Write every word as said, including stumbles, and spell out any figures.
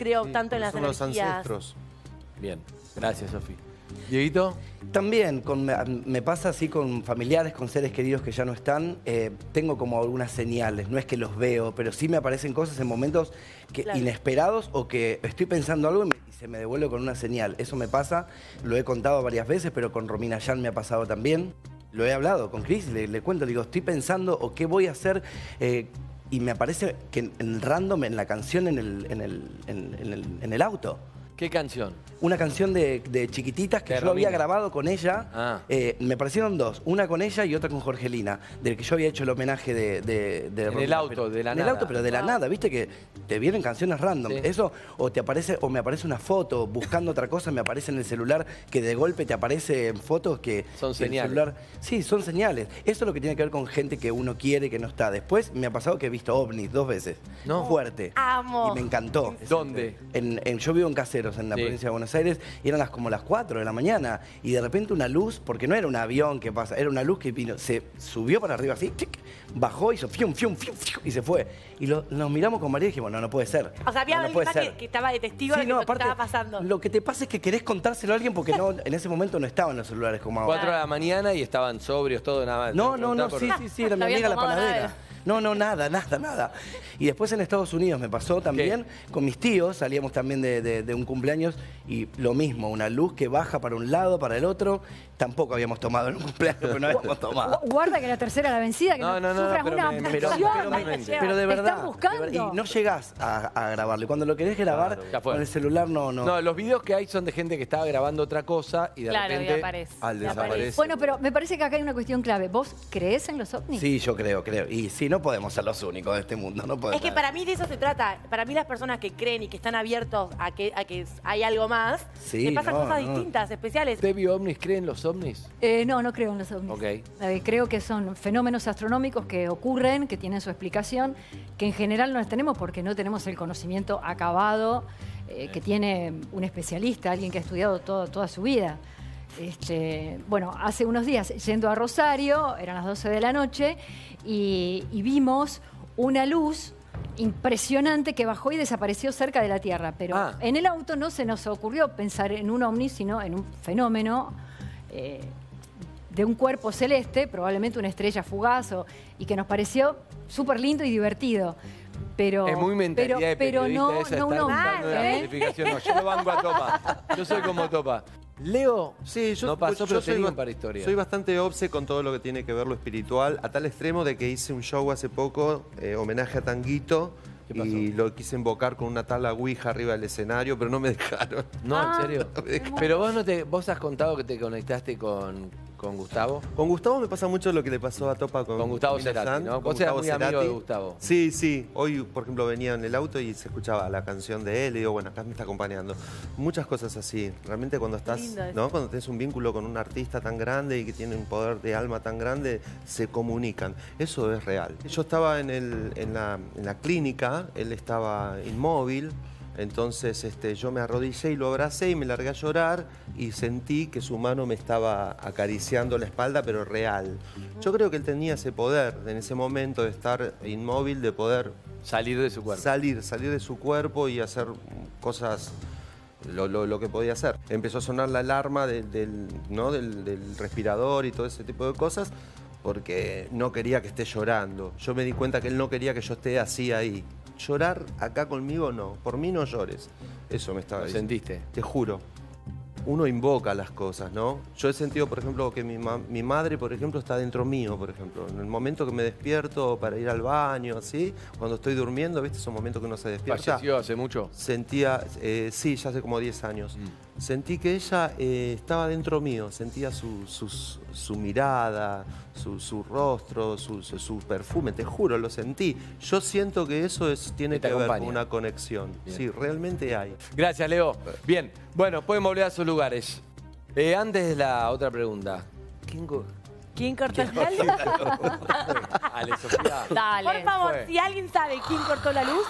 creo sí, tanto en las energías. Son los ancestros. Bien, gracias, Sofía. ¿Dieguito? También, con, me pasa así con familiares, con seres queridos que ya no están. Eh, tengo como algunas señales, no es que los veo, pero sí me aparecen cosas en momentos que, claro, inesperados, o que estoy pensando algo y, me, y se me devuelve con una señal. Eso me pasa, lo he contado varias veces, pero con Romina Yan me ha pasado también. Lo he hablado con Cris, le, le cuento, le digo, estoy pensando o qué voy a hacer... Eh, y me aparece que en, en random, en la canción, en el, en el, en, en el, en el auto. ¿Qué canción? Una canción de, de Chiquititas que de yo Romina. había grabado con ella. Ah. Eh, me parecieron dos, una con ella y otra con Jorgelina, del que yo había hecho el homenaje de... de, de en Romina, el auto, pero, de la en nada. En el auto, pero de la ah. nada, viste que te vienen canciones random. Sí. Eso, o te aparece, o me aparece una foto, buscando otra cosa, me aparece en el celular, que de golpe te aparecen fotos que... Son que señales. El celular, sí, son señales. Eso es lo que tiene que ver con gente que uno quiere, que no está. Después me ha pasado que he visto ovnis dos veces. No. Fuerte. Amo. Y me encantó. ¿Dónde? En, en, yo vivo en Caseros, en la sí. provincia de Buenos Aires, y eran las, como las cuatro de la mañana, y de repente una luz, porque no era un avión que pasa, era una luz que vino, se subió para arriba así, tic, bajó, hizo fium, fium, fium, fium, y se fue. Y lo, nos miramos con María y dijimos, no, no puede ser. O sea, había no, no alguien que, que estaba de testigo sí, de no, lo aparte, que estaba pasando. Lo que te pasa es que querés contárselo a alguien porque no, en ese momento no estaban los celulares como ahora. cuatro de la mañana y estaban sobrios, todo, nada más. No, no, no, por... sí, sí, sí, era mi amiga la panadera. No, no, nada, nada, nada. Y después en Estados Unidos me pasó también, ¿qué? Con mis tíos, salíamos también de, de, de un cumpleaños y lo mismo, una luz que baja para un lado, para el otro. Tampoco habíamos tomado en un cumpleaños, pero no habíamos tomado. Guarda que la tercera la vencida, que no, no, no, sufras no, pero una... Me, pero, pero, me, pero de verdad, ¿están buscando? De verdad, y no llegás a, a grabarlo. Y cuando lo querés grabar, claro, con el celular no, no. No, los videos que hay son de gente que estaba grabando otra cosa y de claro, repente... Claro, aparece. Al desaparece. Bueno, pero me parece que acá hay una cuestión clave. ¿Vos creés en los ovnis? Sí, yo creo, creo. Y sí, no podemos ser los únicos de este mundo, no podemos. Es que para mí de eso se trata. Para mí las personas que creen y que están abiertos a que, a que hay algo más, sí, le pasan no, cosas no. distintas, especiales. ¿Usted vio ovnis? ¿Cree en los ovnis? Eh, no, no creo en los ovnis. Okay. Eh, creo que son fenómenos astronómicos que ocurren, que tienen su explicación, que en general no las tenemos porque no tenemos el conocimiento acabado eh, que tiene un especialista, alguien que ha estudiado todo, toda su vida. Este, bueno, hace unos días, yendo a Rosario, eran las doce de la noche, y, y vimos una luz impresionante que bajó y desapareció cerca de la Tierra. Pero ah. en el auto no se nos ocurrió pensar en un ovni, sino en un fenómeno eh, de un cuerpo celeste, probablemente una estrella fugaz, o, y que nos pareció súper lindo y divertido. Pero, es muy mentalidad pero, de pero no, esa no un ovni. ¿Eh? No, yo no banco a Topa, yo soy como Topa. Leo, sí, yo, no pasó, yo, yo soy, para historia. soy bastante obse con todo lo que tiene que ver lo espiritual, a tal extremo de que hice un show hace poco, eh, homenaje a Tanguito, y lo quise invocar con una tabla ouija arriba del escenario, pero no me dejaron. No, ah, en serio. No me dejaron. Pero vos, no te, vos has contado que te conectaste con, con Gustavo. Con Gustavo me pasa mucho lo que le pasó a Topa con, con Gustavo Cerati, ¿no? Vos eras muy Cerati. amigo de Gustavo. Sí, sí. Hoy, por ejemplo, venía en el auto y se escuchaba la canción de él y digo, bueno, acá me está acompañando. Muchas cosas así. Realmente cuando estás, ¿no? Cuando tenés un vínculo con un artista tan grande y que tiene un poder de alma tan grande, se comunican. Eso es real. Yo estaba en, el, en, la, en la clínica. Él estaba inmóvil, entonces este, yo me arrodillé y lo abracé y me largué a llorar y sentí que su mano me estaba acariciando la espalda, pero real. Yo creo que él tenía ese poder en ese momento de estar inmóvil, de poder... Salir de su cuerpo. Salir, salir de su cuerpo y hacer cosas... Lo, lo, lo que podía hacer. Empezó a sonar la alarma de, del, ¿no? del, del respirador y todo ese tipo de cosas porque no quería que esté llorando. Yo me di cuenta que él no quería que yo esté así ahí. Llorar acá conmigo no, por mí no llores. Eso me estaba diciendo. ¿Lo sentiste? Te juro. Uno invoca las cosas, ¿no? Yo he sentido, por ejemplo, que mi, ma mi madre, por ejemplo, está dentro mío, por ejemplo. En el momento que me despierto para ir al baño, así, cuando estoy durmiendo, ¿viste? Esos momentos que uno se despierta. ¿Falleció hace mucho? Sentía, eh, sí, ya hace como diez años. Mm. Sentí que ella eh, estaba dentro mío, sentía su, su, su mirada, su, su rostro, su, su, su perfume, te juro, lo sentí. Yo siento que eso es, tiene que ver con una conexión. Bien. Sí, realmente hay. Gracias, Leo. Bien, bueno, pueden volver a su lugares. Eh, antes de la otra pregunta. ¿Quién, ¿Quién cortó la luz? Dale, Sofía. Dale. Por favor, fue. si alguien sabe quién cortó la luz,